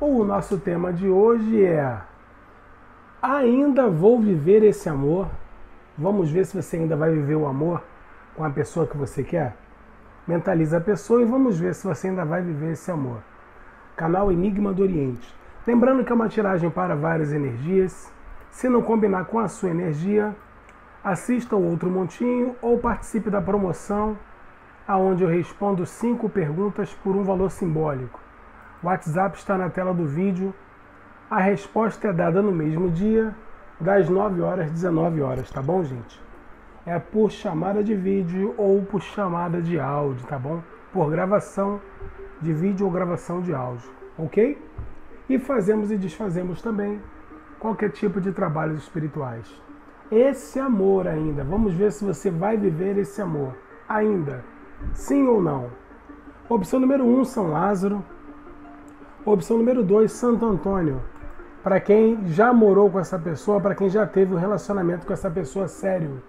O nosso tema de hoje é: ainda vou viver esse amor? Vamos ver se você ainda vai viver o amor com a pessoa que você quer? Mentaliza a pessoa e vamos ver se você ainda vai viver esse amor. Canal Enigma do Oriente. Lembrando que é uma tiragem para várias energias. Se não combinar com a sua energia, assista o outro montinho ou participe da promoção, aonde eu respondo 5 perguntas por um valor simbólico. O WhatsApp está na tela do vídeo. A resposta é dada no mesmo dia, das 9 horas às 19 horas, tá bom, gente? É por chamada de vídeo ou por chamada de áudio, tá bom? Por gravação de vídeo ou gravação de áudio, ok? E fazemos e desfazemos também qualquer tipo de trabalhos espirituais. Esse amor ainda, vamos ver se você vai viver esse amor ainda, sim ou não. Opção número 1, São Lázaro. Opção número 2, Santo Antônio. Para quem já morou com essa pessoa, para quem já teve um relacionamento com essa pessoa sério.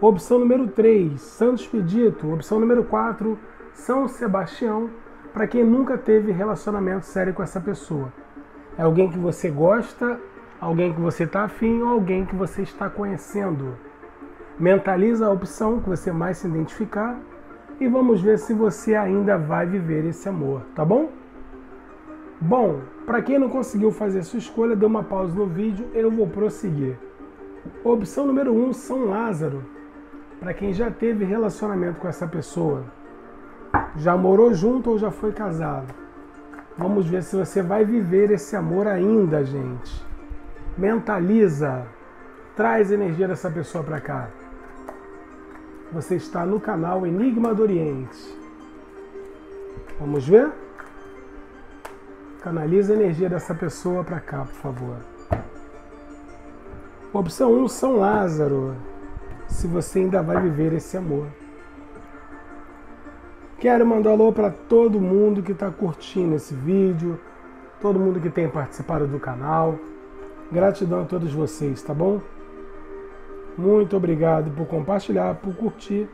Opção número 3, Santo Expedito. Opção número 4, São Sebastião. Para quem nunca teve relacionamento sério com essa pessoa. É alguém que você gosta, alguém que você está afim ou alguém que você está conhecendo. Mentaliza a opção que você mais se identificar e vamos ver se você ainda vai viver esse amor, tá bom? Bom, para quem não conseguiu fazer sua escolha, dê uma pausa no vídeo, eu vou prosseguir. Opção número 1, São Lázaro. Para quem já teve relacionamento com essa pessoa, já morou junto ou já foi casado. Vamos ver se você vai viver esse amor ainda, gente. Mentaliza, traz energia dessa pessoa para cá. Você está no canal Enigma do Oriente. Vamos ver? Canaliza a energia dessa pessoa para cá, por favor. Opção 1, São Lázaro. Se você ainda vai viver esse amor. Quero mandar um alô para todo mundo que está curtindo esse vídeo, todo mundo que tem participado do canal. Gratidão a todos vocês, tá bom? Muito obrigado por compartilhar, por curtir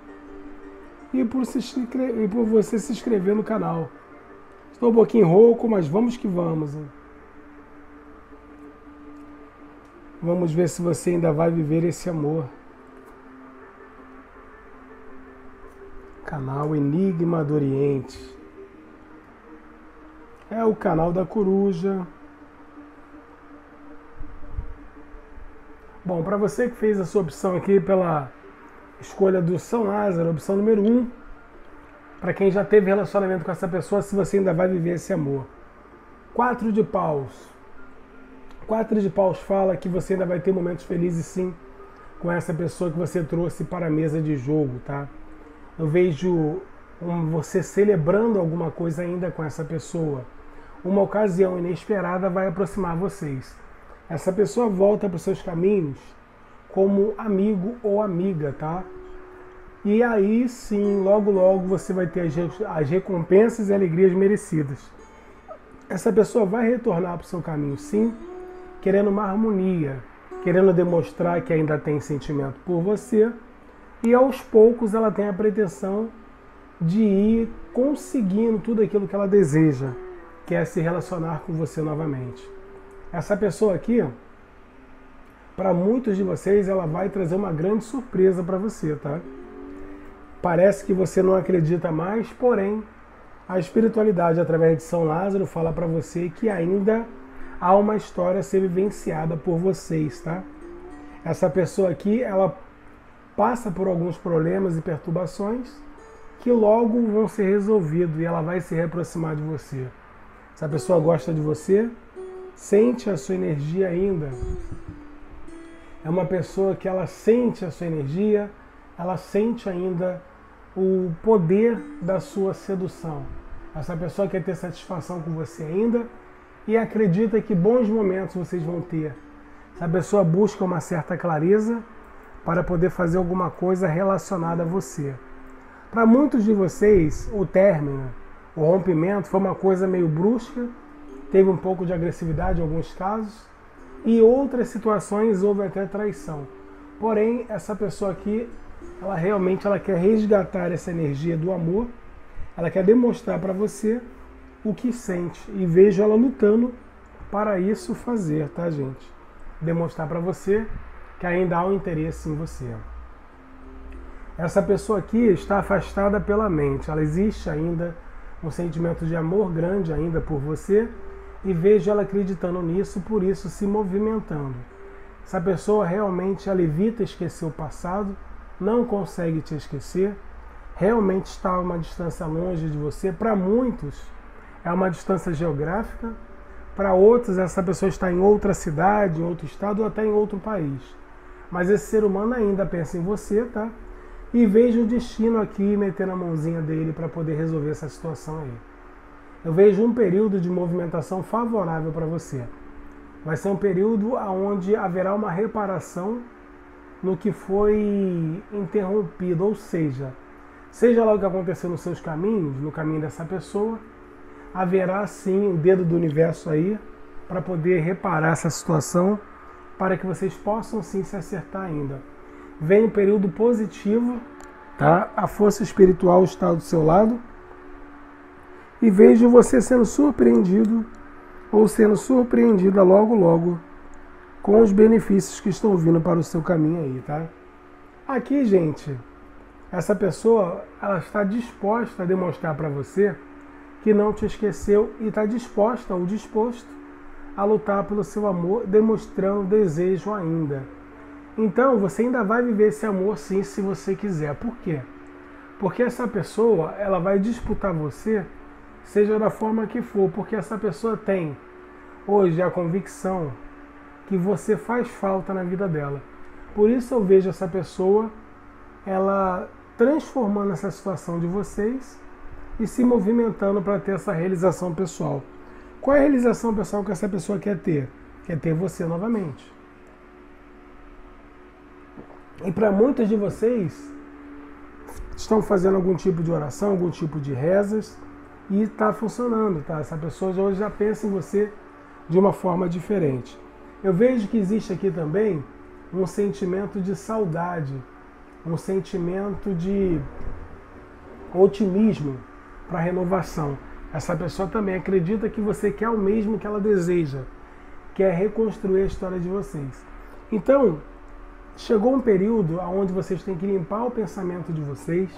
e por você se inscrever no canal. Estou um pouquinho rouco, mas vamos que vamos. Hein? Vamos ver se você ainda vai viver esse amor. Canal Enigma do Oriente. É o canal da coruja. Bom, para você que fez a sua opção aqui pela escolha do São Lázaro, opção número 1. Para quem já teve relacionamento com essa pessoa, se você ainda vai viver esse amor. 4 de paus. 4 de paus fala que você ainda vai ter momentos felizes, sim, com essa pessoa que você trouxe para a mesa de jogo, tá? Eu vejo você celebrando alguma coisa ainda com essa pessoa. Uma ocasião inesperada vai aproximar vocês. Essa pessoa volta para os seus caminhos como amigo ou amiga, tá? E aí sim, logo logo você vai ter as recompensas e alegrias merecidas. Essa pessoa vai retornar para o seu caminho sim, querendo uma harmonia, querendo demonstrar que ainda tem sentimento por você. E aos poucos ela tem a pretensão de ir conseguindo tudo aquilo que ela deseja, que é se relacionar com você novamente. Essa pessoa aqui, para muitos de vocês, ela vai trazer uma grande surpresa para você, tá? Parece que você não acredita mais, porém, a espiritualidade, através de São Lázaro, fala para você que ainda há uma história a ser vivenciada por vocês, tá? Essa pessoa aqui, ela passa por alguns problemas e perturbações que logo vão ser resolvidos e ela vai se reaproximar de você. Essa pessoa gosta de você, sente a sua energia ainda. É uma pessoa que ela sente a sua energia, ela sente ainda o poder da sua sedução. Essa pessoa quer ter satisfação com você ainda e acredita que bons momentos vocês vão ter. Essa pessoa busca uma certa clareza para poder fazer alguma coisa relacionada a você. Para muitos de vocês, o término, o rompimento foi uma coisa meio brusca, teve um pouco de agressividade em alguns casos e outras situações houve até traição. Porém, essa pessoa aqui, ela realmente quer resgatar essa energia do amor, ela quer demonstrar para você o que sente e vejo ela lutando para isso fazer, tá, gente? Demonstrar para você que ainda há um interesse em você. Essa pessoa aqui está afastada pela mente, ela existe ainda, um sentimento de amor grande ainda por você, e vejo ela acreditando nisso, por isso se movimentando. Essa pessoa realmente evita esquecer o passado, não consegue te esquecer, realmente está a uma distância longe de você. Para muitos é uma distância geográfica, para outros essa pessoa está em outra cidade, em outro estado ou até em outro país. Mas esse ser humano ainda pensa em você, tá? E vejo o destino aqui metendo a mãozinha dele para poder resolver essa situação aí. Eu vejo um período de movimentação favorável para você. Vai ser um período onde haverá uma reparação no que foi interrompido, ou seja lá o que aconteceu nos seus caminhos, no caminho dessa pessoa, haverá sim o dedo do universo aí para poder reparar essa situação, para que vocês possam sim se acertar ainda. Vem um período positivo, tá? A força espiritual está do seu lado e vejo você sendo surpreendido ou sendo surpreendida logo logo com os benefícios que estão vindo para o seu caminho aí, tá? Aqui, gente, essa pessoa ela está disposta a demonstrar para você que não te esqueceu e está disposta ou disposto a lutar pelo seu amor, demonstrando desejo ainda. Então, você ainda vai viver esse amor sim, se você quiser. Por quê? Porque essa pessoa, ela vai disputar você, seja da forma que for, porque essa pessoa tem hoje a convicção que você faz falta na vida dela. Por isso eu vejo essa pessoa, ela transformando essa situação de vocês e se movimentando para ter essa realização pessoal. Qual é a realização pessoal que essa pessoa quer ter? Quer ter você novamente. E para muitos de vocês, estão fazendo algum tipo de oração, algum tipo de rezas, e está funcionando, tá? Essa pessoa hoje já pensa em você de uma forma diferente. Eu vejo que existe aqui também um sentimento de saudade, um sentimento de otimismo para a renovação. Essa pessoa também acredita que você quer o mesmo que ela deseja, quer reconstruir a história de vocês. Então, chegou um período onde vocês têm que limpar o pensamento de vocês,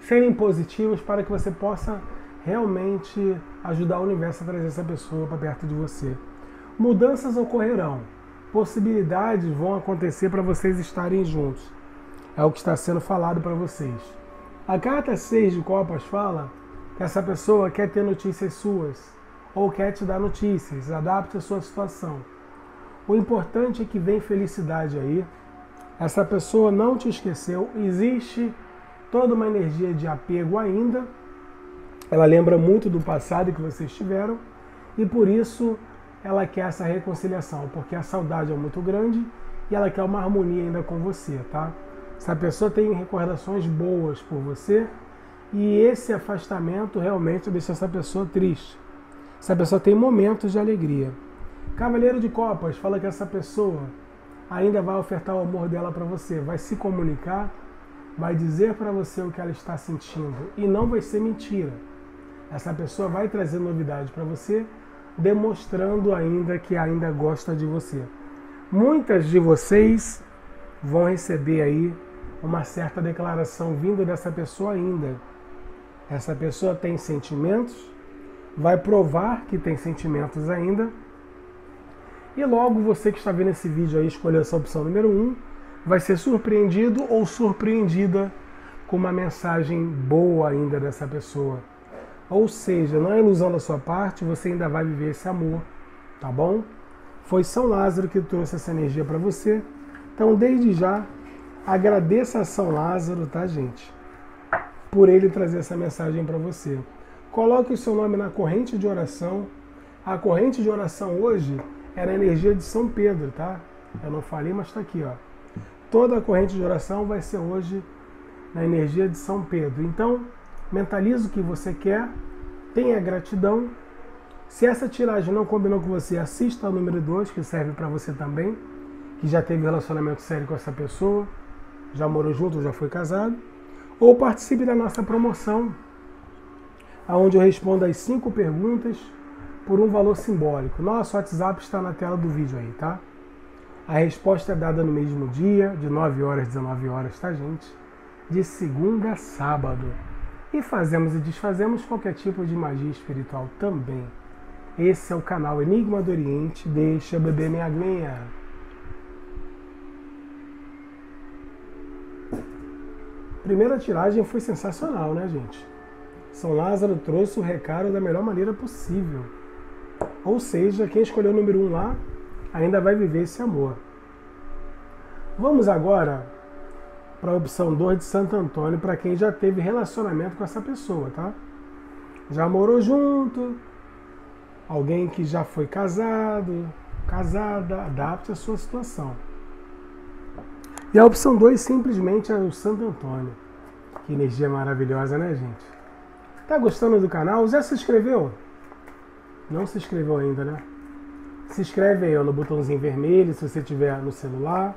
serem positivos para que você possa realmente ajudar o universo a trazer essa pessoa para perto de você. Mudanças ocorrerão, possibilidades vão acontecer para vocês estarem juntos. É o que está sendo falado para vocês. A carta 6 de Copas fala que essa pessoa quer ter notícias suas ou quer te dar notícias, adapte a sua situação. O importante é que vem felicidade aí. Essa pessoa não te esqueceu, existe toda uma energia de apego ainda, ela lembra muito do passado que vocês tiveram e por isso ela quer essa reconciliação, porque a saudade é muito grande e ela quer uma harmonia ainda com você, tá? Essa pessoa tem recordações boas por você e esse afastamento realmente deixa essa pessoa triste. Essa pessoa tem momentos de alegria. Cavaleiro de Copas fala que essa pessoa ainda vai ofertar o amor dela para você, vai se comunicar, vai dizer para você o que ela está sentindo e não vai ser mentira. Essa pessoa vai trazer novidade para você, demonstrando ainda que ainda gosta de você. Muitas de vocês vão receber aí uma certa declaração vinda dessa pessoa ainda. Essa pessoa tem sentimentos, vai provar que tem sentimentos ainda. E logo você que está vendo esse vídeo aí, escolher essa opção número 1, vai ser surpreendido ou surpreendida com uma mensagem boa ainda dessa pessoa. Ou seja, não é ilusão da sua parte, você ainda vai viver esse amor, tá bom? Foi São Lázaro que trouxe essa energia para você. Então, desde já, agradeça a São Lázaro, tá, gente? Por ele trazer essa mensagem para você. Coloque o seu nome na corrente de oração. A corrente de oração hoje era a energia de São Pedro, tá? Eu não falei, mas está aqui, ó. Toda a corrente de oração vai ser hoje na energia de São Pedro. Então, mentalize o que você quer, tenha gratidão. Se essa tiragem não combinou com você, assista ao número 2, que serve para você também, que já teve relacionamento sério com essa pessoa, já morou junto, já foi casado, ou participe da nossa promoção onde eu respondo as 5 perguntas por um valor simbólico. Nosso WhatsApp está na tela do vídeo aí, tá? A resposta é dada no mesmo dia, de 9 horas às 19 horas, tá, gente? De segunda a sábado. E fazemos e desfazemos qualquer tipo de magia espiritual também. Esse é o canal Enigma do Oriente. Deixa beber minha aguinha. Primeira tiragem foi sensacional, né, gente? São Lázaro trouxe o recado da melhor maneira possível. Ou seja, quem escolheu o número 1 lá ainda vai viver esse amor. Vamos agora para a opção 2 de Santo Antônio, para quem já teve relacionamento com essa pessoa, tá? Já morou junto, alguém que já foi casado, casada, adapte a sua situação. E a opção 2 simplesmente é o Santo Antônio. Que energia maravilhosa, né, gente? Tá gostando do canal? Já se inscreveu? Não se inscreveu ainda, né? Se inscreve aí, ó, no botãozinho vermelho, se você tiver no celular.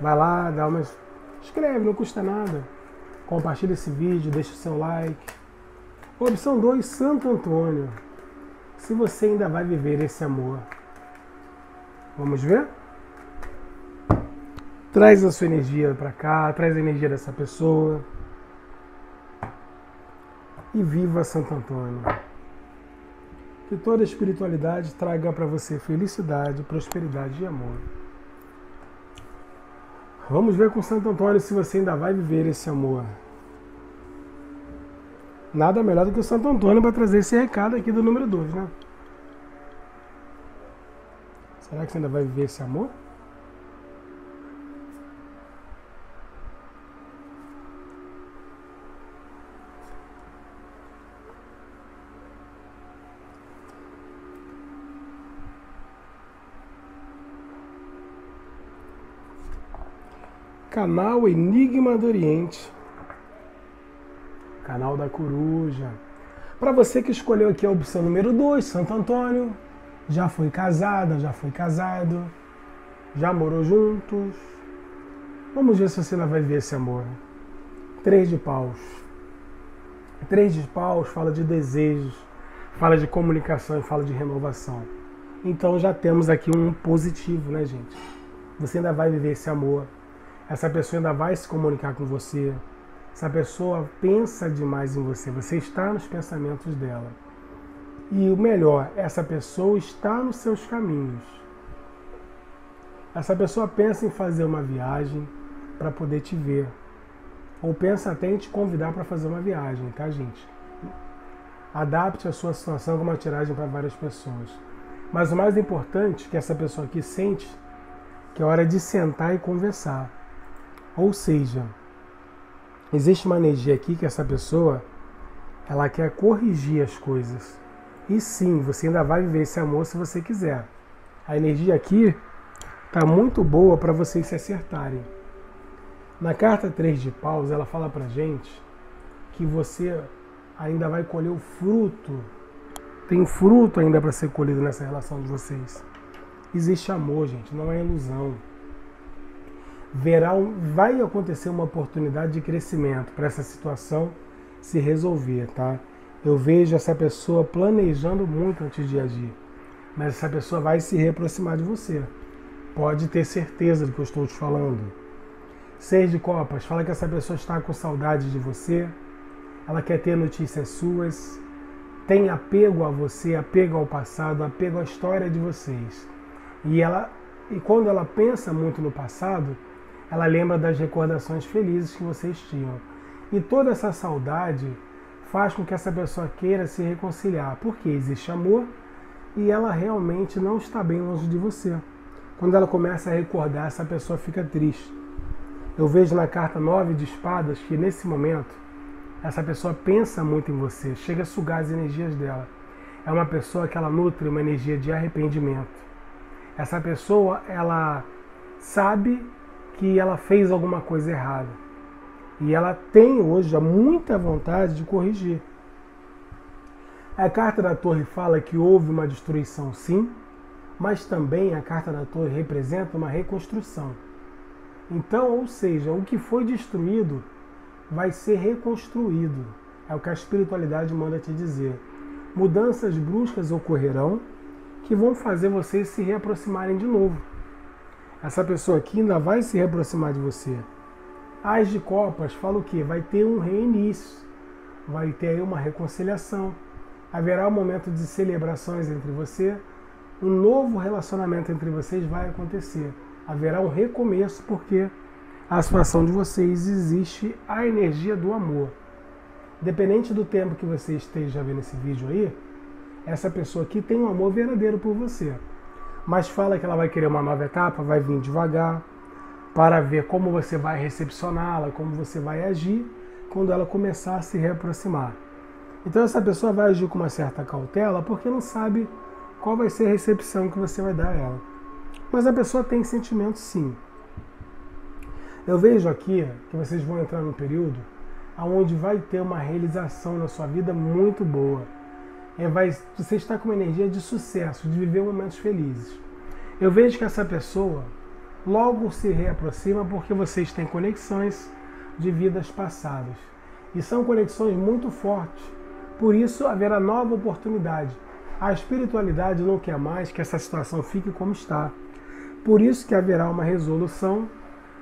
Vai lá, dá uma... Escreve, não custa nada. Compartilha esse vídeo, deixa o seu like. Opção 2, Santo Antônio. Se você ainda vai viver esse amor. Vamos ver? Traz a sua energia para cá, traz a energia dessa pessoa. E viva Santo Antônio. Que toda a espiritualidade traga para você felicidade, prosperidade e amor. Vamos ver com Santo Antônio se você ainda vai viver esse amor. Nada melhor do que o Santo Antônio para trazer esse recado aqui do número 2, né? Será que você ainda vai viver esse amor? Canal Enigma do Oriente, canal da coruja. Para você que escolheu aqui a opção número 2, Santo Antônio, já foi casada, já foi casado, já morou juntos. Vamos ver se você ainda vai ver esse amor. 3 de paus. 3 de paus fala de desejos, fala de comunicação e fala de renovação. Então já temos aqui um positivo, né, gente? Você ainda vai viver esse amor. Essa pessoa ainda vai se comunicar com você. Essa pessoa pensa demais em você. Você está nos pensamentos dela. E o melhor, essa pessoa está nos seus caminhos. Essa pessoa pensa em fazer uma viagem para poder te ver. Ou pensa até em te convidar para fazer uma viagem, tá, gente? Adapte a sua situação com uma tiragem para várias pessoas. Mas o mais importante que essa pessoa aqui sente, que é hora de sentar e conversar. Ou seja, existe uma energia aqui que essa pessoa, ela quer corrigir as coisas. E sim, você ainda vai viver esse amor se você quiser. A energia aqui está muito boa para vocês se acertarem. Na carta 3 de paus, ela fala pra gente que você ainda vai colher o fruto. Tem fruto ainda para ser colhido nessa relação de vocês. Existe amor, gente, não é ilusão. Vai acontecer uma oportunidade de crescimento para essa situação se resolver, tá? Eu vejo essa pessoa planejando muito antes de agir, mas essa pessoa vai se reaproximar de você. Pode ter certeza do que eu estou te falando. 6 de copas, fala que essa pessoa está com saudade de você, ela quer ter notícias suas, tem apego a você, apego ao passado, apego à história de vocês. E quando ela pensa muito no passado, ela lembra das recordações felizes que vocês tinham. E toda essa saudade faz com que essa pessoa queira se reconciliar, porque existe amor e ela realmente não está bem longe de você. Quando ela começa a recordar, essa pessoa fica triste. Eu vejo na carta 9 de espadas que nesse momento, essa pessoa pensa muito em você, chega a sugar as energias dela. É uma pessoa que ela nutre uma energia de arrependimento. Essa pessoa, ela sabe que ela fez alguma coisa errada. E ela tem hoje muita vontade de corrigir. A carta da torre fala que houve uma destruição, sim, mas também a carta da torre representa uma reconstrução. Então, ou seja, o que foi destruído vai ser reconstruído. É o que a espiritualidade manda te dizer. Mudanças bruscas ocorrerão que vão fazer vocês se reaproximarem de novo. Essa pessoa aqui ainda vai se reaproximar de você. As de copas fala o quê? Vai ter um reinício, vai ter aí uma reconciliação. Haverá um momento de celebrações entre você, um novo relacionamento entre vocês vai acontecer. Haverá um recomeço porque a situação de vocês existe a energia do amor. Dependente do tempo que você esteja vendo esse vídeo aí, essa pessoa aqui tem um amor verdadeiro por você. Mas fala que ela vai querer uma nova etapa, vai vir devagar, para ver como você vai recepcioná-la, como você vai agir quando ela começar a se reaproximar. Então essa pessoa vai agir com uma certa cautela porque não sabe qual vai ser a recepção que você vai dar a ela. Mas a pessoa tem sentimento sim. Eu vejo aqui que vocês vão entrar num período onde vai ter uma realização na sua vida muito boa. Você está com uma energia de sucesso, de viver momentos felizes. Eu vejo que essa pessoa logo se reaproxima porque vocês têm conexões de vidas passadas. E são conexões muito fortes. Por isso haverá nova oportunidade. A espiritualidade não quer mais que essa situação fique como está. Por isso que haverá uma resolução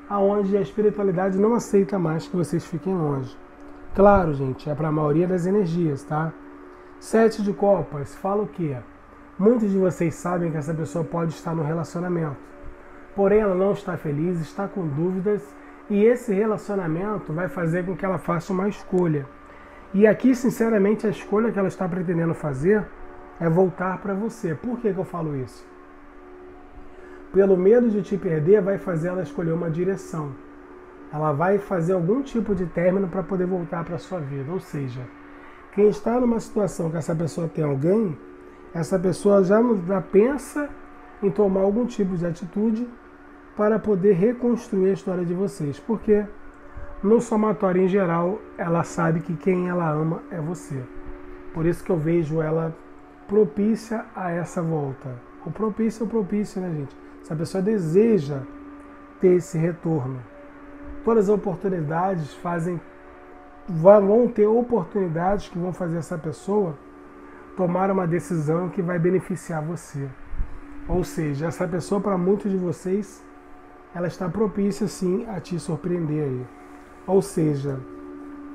aonde a espiritualidade não aceita mais que vocês fiquem longe. Claro, gente, é para a maioria das energias, tá? Sete de copas fala o quê? Muitos de vocês sabem que essa pessoa pode estar no relacionamento. Porém, ela não está feliz, está com dúvidas. E esse relacionamento vai fazer com que ela faça uma escolha. E aqui, sinceramente, a escolha que ela está pretendendo fazer é voltar para você. Por que eu falo isso? Pelo medo de te perder, vai fazer ela escolher uma direção. Ela vai fazer algum tipo de término para poder voltar para a sua vida. Ou seja, quem está numa situação que essa pessoa tem alguém, essa pessoa já pensa em tomar algum tipo de atitude para poder reconstruir a história de vocês, porque no somatório em geral ela sabe que quem ela ama é você. Por isso que eu vejo ela propícia a essa volta. O propício é o propício, né, gente? Essa pessoa deseja ter esse retorno. Todas as oportunidades vão ter oportunidades que vão fazer essa pessoa tomar uma decisão que vai beneficiar você. Ou seja, essa pessoa, para muitos de vocês, ela está propícia, sim, a te surpreender aí. Ou seja,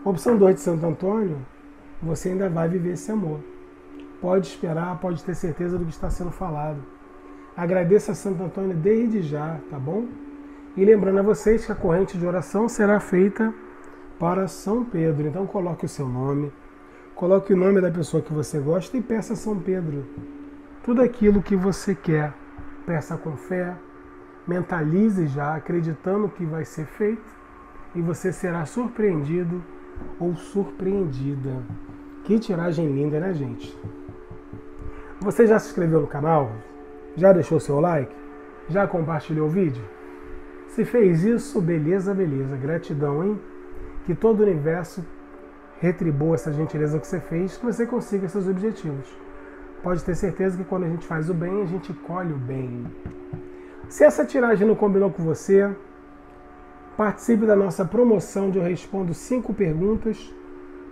opção 2 de Santo Antônio, você ainda vai viver esse amor. Pode esperar, pode ter certeza do que está sendo falado. Agradeça a Santo Antônio desde já, tá bom? E lembrando a vocês que a corrente de oração será feita para São Pedro. Então coloque o seu nome, coloque o nome da pessoa que você gosta e peça a São Pedro tudo aquilo que você quer. Peça com fé. Mentalize já, acreditando que vai ser feito, e você será surpreendido ou surpreendida. Que tiragem linda, né, gente? Você já se inscreveu no canal? Já deixou seu like? Já compartilhou o vídeo? Se fez isso, beleza, beleza. Gratidão, hein? Que todo o universo retribua essa gentileza que você fez, que você consiga seus objetivos. Pode ter certeza que quando a gente faz o bem, a gente colhe o bem. Se essa tiragem não combinou com você, participe da nossa promoção onde eu respondo 5 perguntas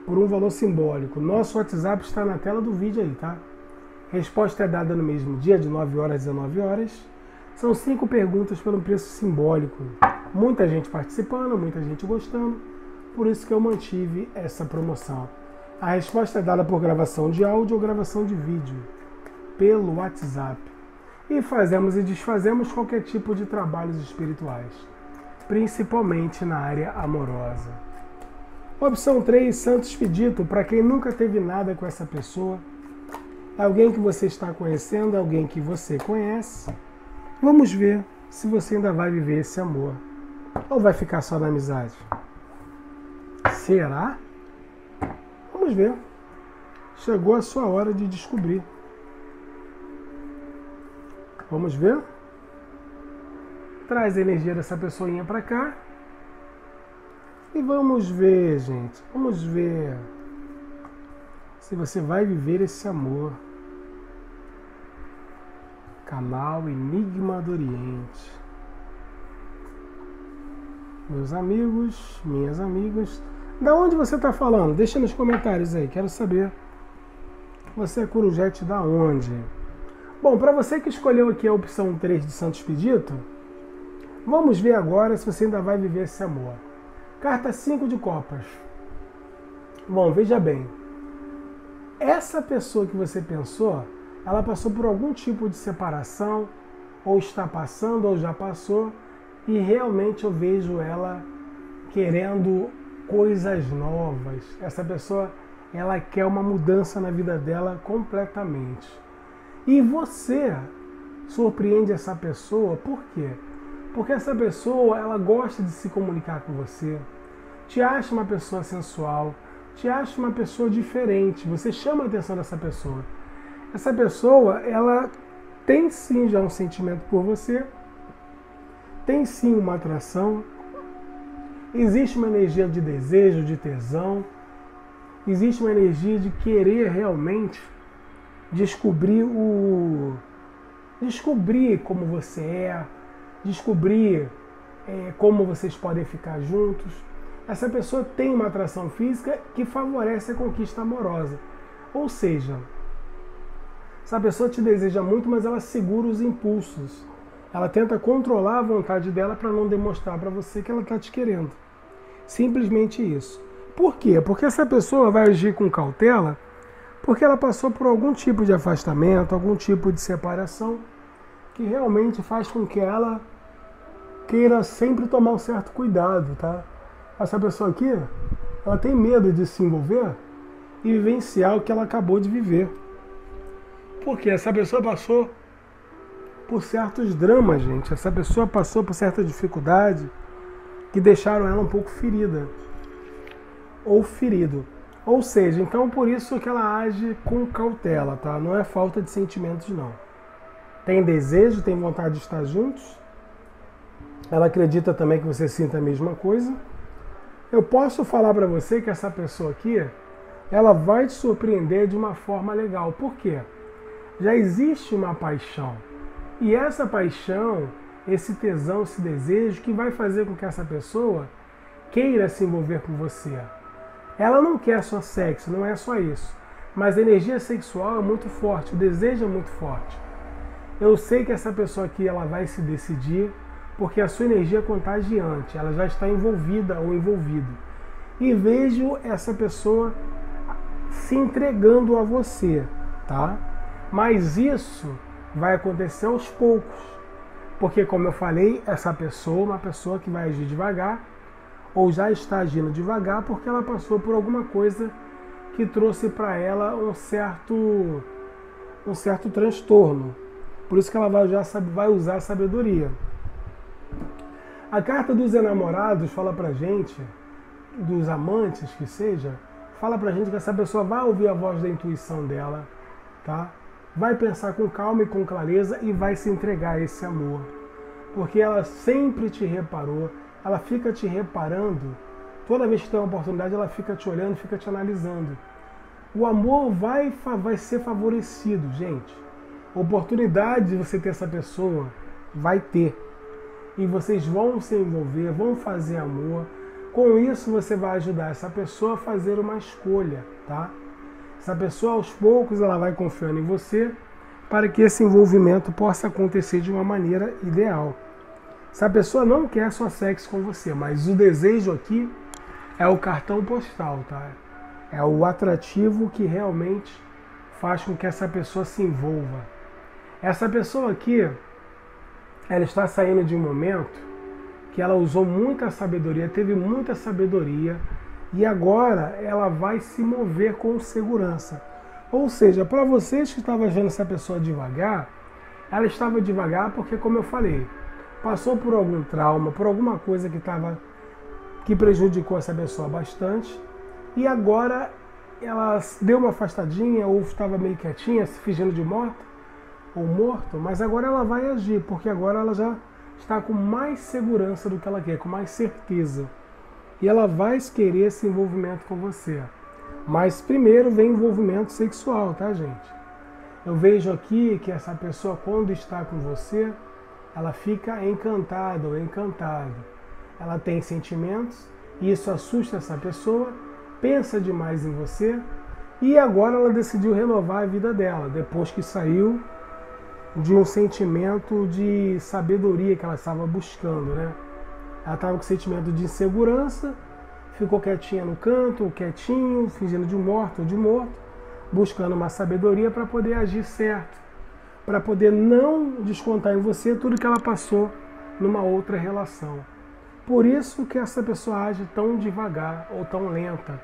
por um valor simbólico. Nosso WhatsApp está na tela do vídeo aí, tá? Resposta é dada no mesmo dia, de 9 horas às 19 horas. São 5 perguntas pelo preço simbólico. Muita gente participando, muita gente gostando. Por isso que eu mantive essa promoção. A resposta é dada por gravação de áudio ou gravação de vídeo pelo WhatsApp. E fazemos e desfazemos qualquer tipo de trabalhos espirituais, principalmente na área amorosa. Opção 3, Santo Expedito, para quem nunca teve nada com essa pessoa, alguém que você está conhecendo, alguém que você conhece. Vamos ver se você ainda vai viver esse amor, ou vai ficar só na amizade. Será? Vamos ver. Chegou a sua hora de descobrir. Vamos ver? Traz a energia dessa pessoinha para cá. E vamos ver, gente. Vamos ver se você vai viver esse amor. Canal Enigma do Oriente. Meus amigos, minhas amigas, Da onde você está falando? Deixa nos comentários aí, quero saber. Você é corujete da onde? Bom, para você que escolheu aqui a opção 3 de Santo Expedito, vamos ver agora se você ainda vai viver esse amor. Carta 5 de Copas. Bom, veja bem. Essa pessoa que você pensou, ela passou por algum tipo de separação, ou está passando, ou já passou, e realmente eu vejo ela querendo coisas novas. Essa pessoa, ela quer uma mudança na vida dela completamente. E você surpreende essa pessoa, por quê? Porque essa pessoa, ela gosta de se comunicar com você, te acha uma pessoa sensual, te acha uma pessoa diferente, você chama a atenção dessa pessoa. Essa pessoa, ela tem sim já um sentimento por você, tem sim uma atração, existe uma energia de desejo, de tesão, existe uma energia de querer realmente descobrir como você é, descobrir como vocês podem ficar juntos. Essa pessoa tem uma atração física que favorece a conquista amorosa. Ou seja, essa pessoa te deseja muito, mas ela segura os impulsos. Ela tenta controlar a vontade dela para não demonstrar para você que ela está te querendo. Simplesmente isso. Por quê? Porque essa pessoa vai agir com cautela porque ela passou por algum tipo de afastamento, algum tipo de separação que realmente faz com que ela queira sempre tomar um certo cuidado, tá? Essa pessoa aqui, ela tem medo de se envolver e vivenciar o que ela acabou de viver. Porque essa pessoa passou por certos dramas, gente. Essa pessoa passou por certa dificuldade que deixaram ela um pouco ferida. Ou ferido. Ou seja, então por isso que ela age com cautela, tá? Não é falta de sentimentos, não. Tem desejo, tem vontade de estar juntos. Ela acredita também que você sinta a mesma coisa. Eu posso falar pra você que essa pessoa aqui, ela vai te surpreender de uma forma legal. Por quê? Já existe uma paixão. E essa paixão, esse tesão, esse desejo que vai fazer com que essa pessoa queira se envolver com você. Ela não quer só sexo, não é só isso. Mas a energia sexual é muito forte, o desejo é muito forte. Eu sei que essa pessoa aqui ela vai se decidir porque a sua energia é contagiante, ela já está envolvida ou envolvido. E vejo essa pessoa se entregando a você, tá? Mas isso vai acontecer aos poucos, porque como eu falei, essa pessoa é uma pessoa que vai agir devagar, ou já está agindo devagar, porque ela passou por alguma coisa que trouxe para ela um certo transtorno, por isso que ela vai usar a sabedoria. A carta dos enamorados fala pra gente, dos amantes que seja, fala pra gente que essa pessoa vai ouvir a voz da intuição dela, tá? Vai pensar com calma e com clareza e vai se entregar a esse amor. Porque ela sempre te reparou, ela fica te reparando, toda vez que tem uma oportunidade ela fica te olhando, fica te analisando. O amor vai ser favorecido, gente. Oportunidade de você ter essa pessoa, vai ter. E vocês vão se envolver, vão fazer amor. Com isso você vai ajudar essa pessoa a fazer uma escolha, tá? Essa pessoa, aos poucos, ela vai confiando em você para que esse envolvimento possa acontecer de uma maneira ideal. Essa pessoa não quer só sexo com você, mas o desejo aqui é o cartão postal, tá? É o atrativo que realmente faz com que essa pessoa se envolva. Essa pessoa aqui, ela está saindo de um momento que ela usou muita sabedoria, teve muita sabedoria, e agora ela vai se mover com segurança. Ou seja, para vocês que estavam vendo essa pessoa devagar, ela estava devagar porque, como eu falei, passou por algum trauma, por alguma coisa que prejudicou essa pessoa bastante, e agora ela deu uma afastadinha, ou estava meio quietinha, se fingindo de morta, ou morto, mas agora ela vai agir, porque agora ela já está com mais segurança do que ela quer, com mais certeza. E ela vai querer esse envolvimento com você. Mas primeiro vem envolvimento sexual, tá, gente? Eu vejo aqui que essa pessoa, quando está com você, ela fica encantada ou encantado. Ela tem sentimentos, e isso assusta essa pessoa, pensa demais em você, e agora ela decidiu renovar a vida dela, depois que saiu de um sentimento de sabedoria que ela estava buscando, né? Ela estava com sentimento de insegurança, ficou quietinha no canto, quietinho, fingindo de morto, buscando uma sabedoria para poder agir certo, para poder não descontar em você tudo que ela passou numa outra relação. Por isso que essa pessoa age tão devagar ou tão lenta.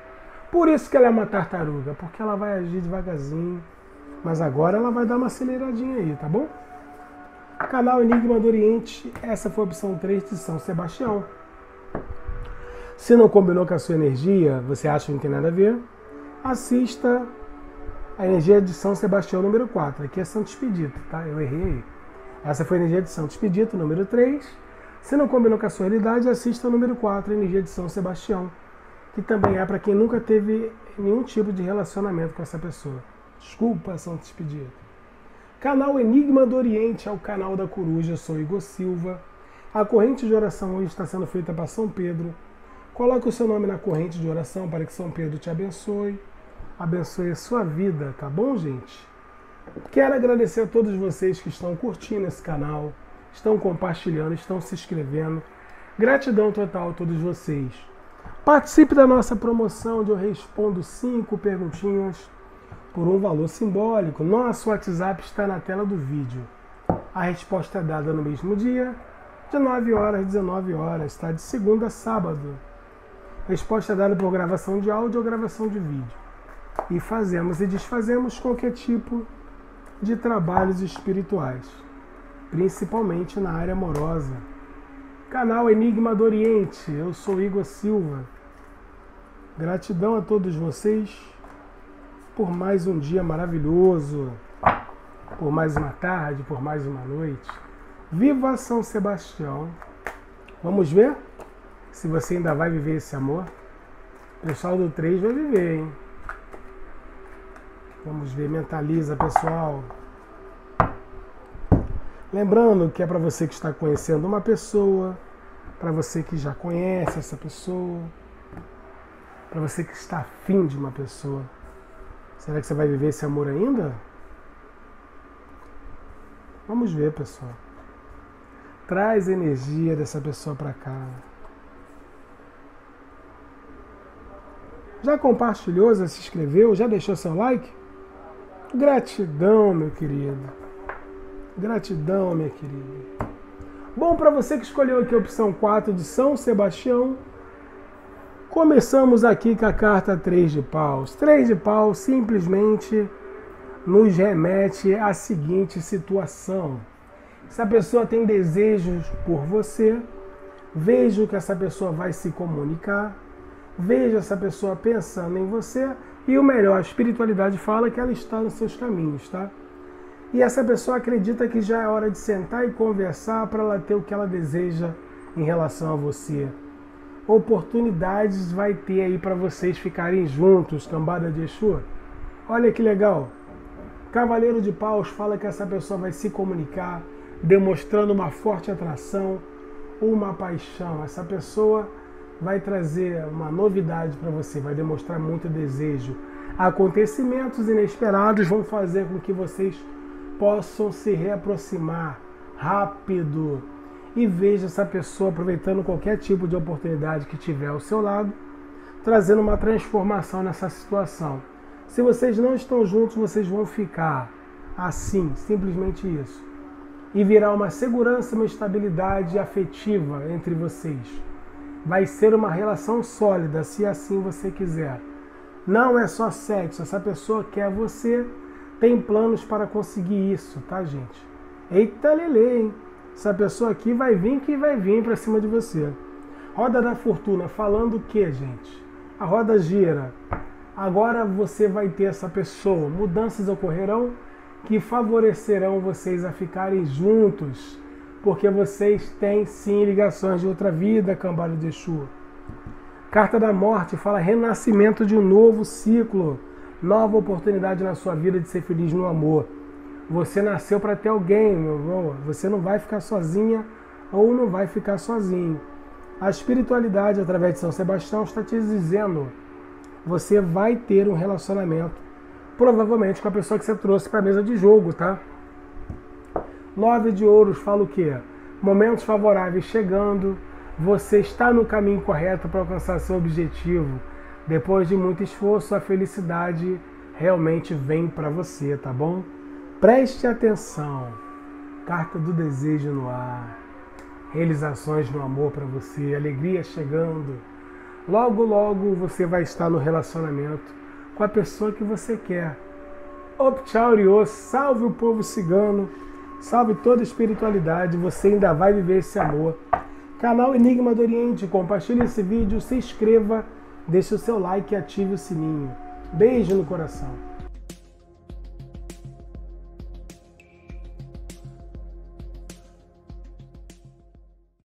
Por isso que ela é uma tartaruga, porque ela vai agir devagarzinho, mas agora ela vai dar uma aceleradinha aí, tá bom? Canal Enigma do Oriente, essa foi a opção 3 de São Sebastião. Se não combinou com a sua energia, você acha que não tem nada a ver, assista a energia de São Sebastião número 4, aqui é Santo Expedito, tá? Eu errei aí. Essa foi a energia de Santo Expedito, número 3. Se não combinou com a sua realidade, assista o número 4, a energia de São Sebastião. Que também é para quem nunca teve nenhum tipo de relacionamento com essa pessoa. Desculpa, Santo Expedito. Canal Enigma do Oriente é o canal da Coruja. Eu sou Igor Silva. A corrente de oração hoje está sendo feita para São Pedro. Coloque o seu nome na corrente de oração para que São Pedro te abençoe. Abençoe a sua vida, tá bom, gente? Quero agradecer a todos vocês que estão curtindo esse canal, estão compartilhando, estão se inscrevendo. Gratidão total a todos vocês. Participe da nossa promoção onde eu respondo 5 perguntinhas por um valor simbólico. Nosso WhatsApp está na tela do vídeo. A resposta é dada no mesmo dia, de 9 horas às 19 horas, tá? De segunda a sábado. Resposta é dada por gravação de áudio ou gravação de vídeo. E fazemos e desfazemos qualquer tipo de trabalhos espirituais, principalmente na área amorosa. Canal Enigma do Oriente, eu sou Igor Silva. Gratidão a todos vocês por mais um dia maravilhoso, por mais uma tarde, por mais uma noite. Viva São Sebastião! Vamos ver se você ainda vai viver esse amor. O pessoal do 3 vai viver, hein? Vamos ver, mentaliza, pessoal. Lembrando que é para você que está conhecendo uma pessoa, para você que já conhece essa pessoa, para você que está afim de uma pessoa. Será que você vai viver esse amor ainda? Vamos ver, pessoal. Traz a energia dessa pessoa para cá. Já compartilhou, já se inscreveu, já deixou seu like? Gratidão, meu querido. Gratidão, minha querida. Bom, para você que escolheu aqui a opção 4 de São Sebastião, começamos aqui com a carta 3 de paus. 3 de paus simplesmente nos remete à seguinte situação. Se a pessoa tem desejos por você, veja o que essa pessoa vai se comunicar, veja essa pessoa pensando em você, e o melhor, a espiritualidade fala que ela está nos seus caminhos, tá? E essa pessoa acredita que já é hora de sentar e conversar para ela ter o que ela deseja em relação a você. Oportunidades vai ter aí para vocês ficarem juntos, cambada de Exu. Olha que legal. Cavaleiro de Paus fala que essa pessoa vai se comunicar, demonstrando uma forte atração, uma paixão. Essa pessoa vai trazer uma novidade para você, vai demonstrar muito desejo. Acontecimentos inesperados vão fazer com que vocês possam se reaproximar rápido, e veja essa pessoa aproveitando qualquer tipo de oportunidade que tiver ao seu lado, trazendo uma transformação nessa situação. Se vocês não estão juntos, vocês vão ficar assim, simplesmente isso, e virá uma segurança, uma estabilidade afetiva entre vocês. Vai ser uma relação sólida, se assim você quiser. Não é só sexo, essa pessoa quer você, tem planos para conseguir isso, tá, gente? Eita lelê, hein? Essa pessoa aqui vai vir que vai vir pra cima de você. Roda da Fortuna, falando o que, gente? A roda gira. Agora você vai ter essa pessoa. Mudanças ocorrerão que favorecerão vocês a ficarem juntos, porque vocês têm, sim, ligações de outra vida, cambada de Exu. Carta da Morte fala renascimento de um novo ciclo. Nova oportunidade na sua vida de ser feliz no amor. Você nasceu para ter alguém, meu irmão. Você não vai ficar sozinha ou não vai ficar sozinho. A espiritualidade, através de São Sebastião, está te dizendo: você vai ter um relacionamento, provavelmente com a pessoa que você trouxe para a mesa de jogo, tá? 9 de ouros fala o quê? Momentos favoráveis chegando, você está no caminho correto para alcançar seu objetivo. Depois de muito esforço, a felicidade realmente vem para você, tá bom? Preste atenção. Carta do desejo no ar. Realizações no amor para você, alegria chegando. Logo, logo você vai estar no relacionamento com a pessoa que você quer. Optchauriô, salve o povo cigano, salve toda a espiritualidade, você ainda vai viver esse amor. Canal Enigma do Oriente, compartilhe esse vídeo, se inscreva, deixe o seu like e ative o sininho. Beijo no coração.